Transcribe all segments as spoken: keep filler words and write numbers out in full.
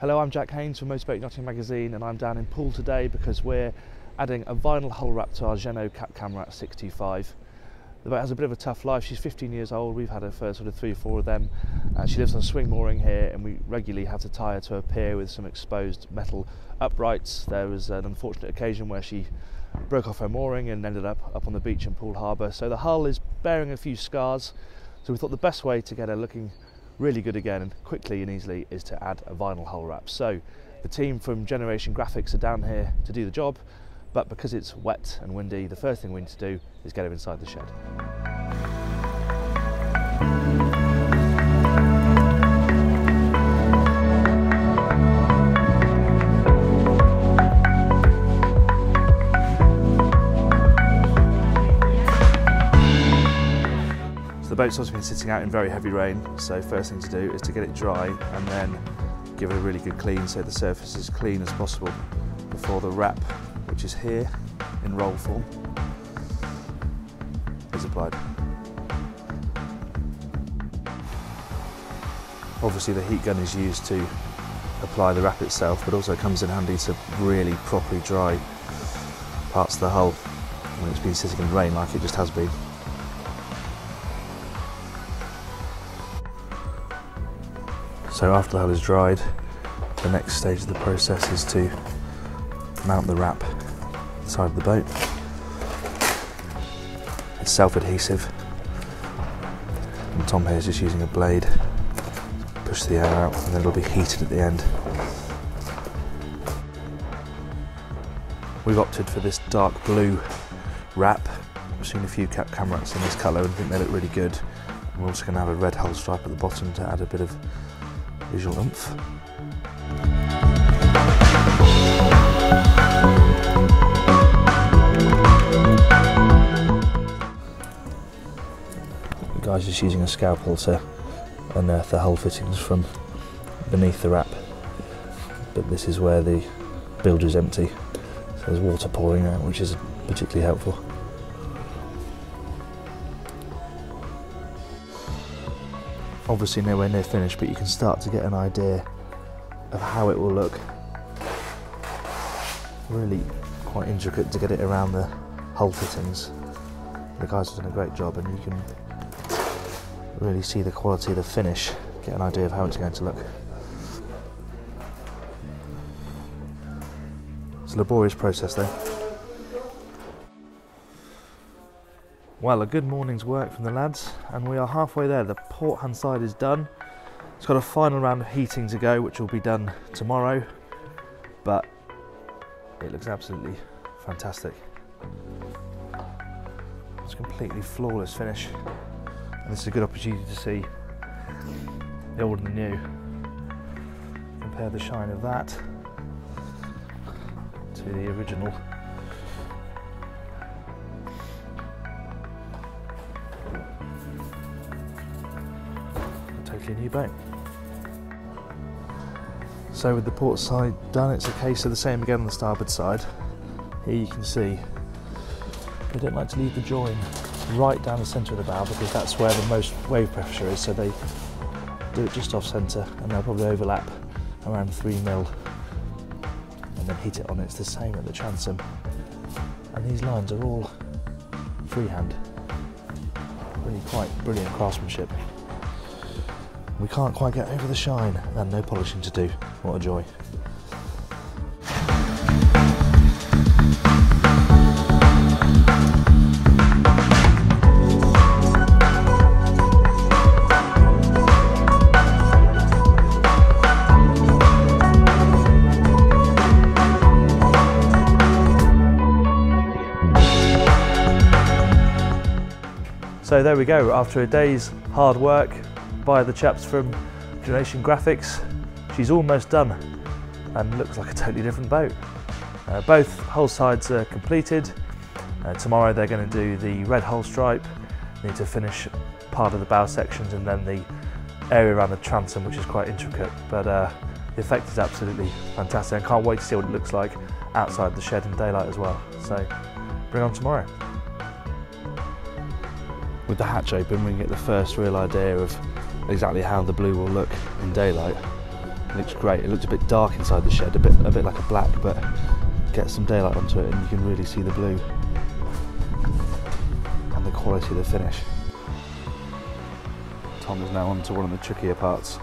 Hello, I'm Jack Haines from Motorbike Yachting Magazine, and I'm down in Pool today because we're adding a vinyl hull wrap to our Jeanneau Cap Camarat six two five. The boat has a bit of a tough life. She's fifteen years old. We've had her for sort of three or four of them. Uh, she lives on swing mooring here, and we regularly have to tie her to a pier with some exposed metal uprights. There was an unfortunate occasion where she broke off her mooring and ended up up on the beach in Pool Harbour. So the hull is bearing a few scars. So we thought the best way to get her looking really good again and quickly and easily is to add a vinyl hull wrap. So the team from Generation Graphics are down here to do the job, but because it's wet and windy, the first thing we need to do is get her inside the shed. The boat's also been sitting out in very heavy rain, so first thing to do is to get it dry and then give it a really good clean so the surface is clean as possible before the wrap, which is here in roll form, is applied. Obviously the heat gun is used to apply the wrap itself, but also comes in handy to really properly dry parts of the hull when it's been sitting in rain like it just has been. So after the hull is dried, the next stage of the process is to mount the wrap to the side of the boat. It's self-adhesive, and Tom here is just using a blade to push the air out, and then it'll be heated at the end. We've opted for this dark blue wrap. I've seen a few Cap Camarats in this colour and I think they look really good. We're also going to have a red hull stripe at the bottom to add a bit of visual oomph. The guy's just using a scalpel to unearth the hull fittings from beneath the wrap, but this is where the bilge is empty, so there's water pouring out, which is particularly helpful. Obviously nowhere near finished, but you can start to get an idea of how it will look. Really quite intricate to get it around the hull fittings. The guys have done a great job, and you can really see the quality of the finish, get an idea of how it's going to look. It's a laborious process though. Well, a good morning's work from the lads, and we are halfway there. The port hand side is done. It's got a final round of heating to go, which will be done tomorrow, but it looks absolutely fantastic. It's a completely flawless finish, and this is a good opportunity to see the old and the new. Compare the shine of that to the original. A new boat. So with the port side done, it's a case of the same again on the starboard side. Here you can see they don't like to leave the join right down the centre of the bow because that's where the most wave pressure is, so they do it just off centre, and they'll probably overlap around three mil and then heat it on. It's the same at the transom, and these lines are all freehand. Really quite brilliant craftsmanship. We can't quite get over the shine, and no polishing to do. What a joy. So there we go, after a day's hard work, by the chaps from Generation Graphics. She's almost done and looks like a totally different boat. Uh, both hull sides are completed. Uh, tomorrow they're going to do the red hull stripe. Need to finish part of the bow sections and then the area around the transom, which is quite intricate, but uh, the effect is absolutely fantastic. I can't wait to see what it looks like outside the shed in daylight as well. So bring on tomorrow. With the hatch open, we can get the first real idea of exactly how the blue will look in daylight. It looks great. It looks a bit dark inside the shed, a bit a bit like a black, but get some daylight onto it and you can really see the blue and the quality of the finish. Tom is now on to one of the trickier parts,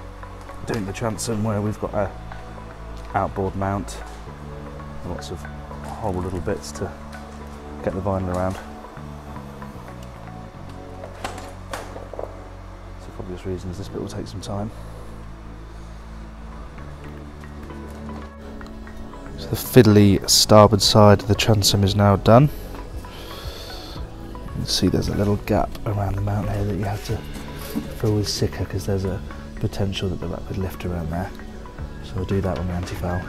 doing the transom, where we've got a outboard mount, lots of horrible little bits to get the vinyl around. So for obvious reasons this bit will take some time. So the fiddly starboard side of the transom is now done. You can see there's a little gap around the mount here that you have to fill with Sika because there's a potential that the rack could lift around there. So we'll do that on the anti-foul.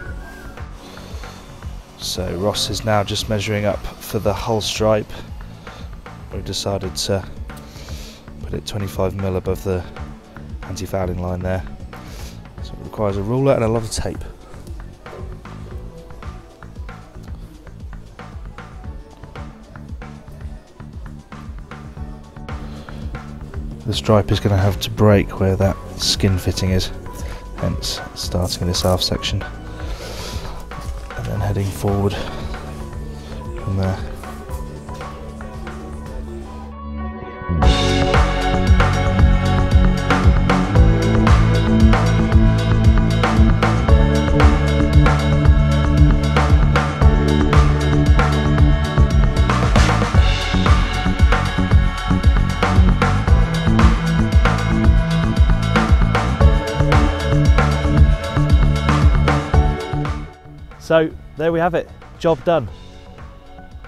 So Ross is now just measuring up for the hull stripe. We've decided to put it twenty-five millimeters above the anti-fouling line there. So it requires a ruler and a lot of tape. The stripe is going to have to break where that skin fitting is, hence starting in this half section and then heading forward from there. So there we have it, job done.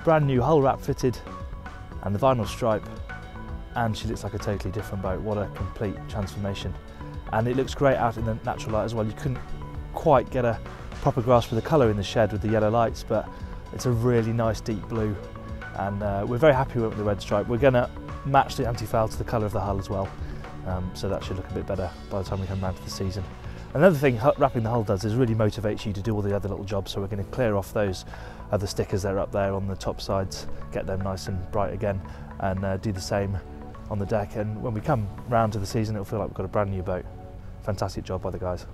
Brand new hull wrap fitted and the vinyl stripe, and she looks like a totally different boat. What a complete transformation. And it looks great out in the natural light as well. You couldn't quite get a proper grasp of the colour in the shed with the yellow lights, but it's a really nice deep blue, and uh, we're very happy with the red stripe. We're going to match the anti-foul to the colour of the hull as well, um, so that should look a bit better by the time we come round to the season. Another thing wrapping the hull does is really motivates you to do all the other little jobs, so we're going to clear off those other stickers that are up there on the top sides, get them nice and bright again, and uh, do the same on the deck, and when we come round to the season it'll feel like we've got a brand new boat. Fantastic job by the guys.